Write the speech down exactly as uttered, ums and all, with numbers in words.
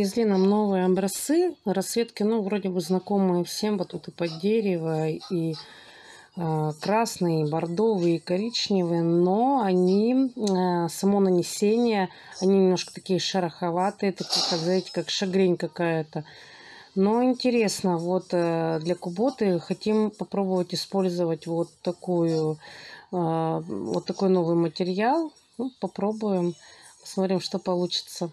Привезли нам новые образцы расцветки, ну, вроде бы знакомые всем. Вот тут и под дерево, и э, красные, и бордовые, и коричневые. Но они, э, само нанесение, они немножко такие шероховатые, такие, как, знаете, как шагрень какая-то. Но интересно, вот э, для куботы хотим попробовать использовать вот, такую, э, вот такой новый материал. Ну, попробуем, посмотрим, что получится.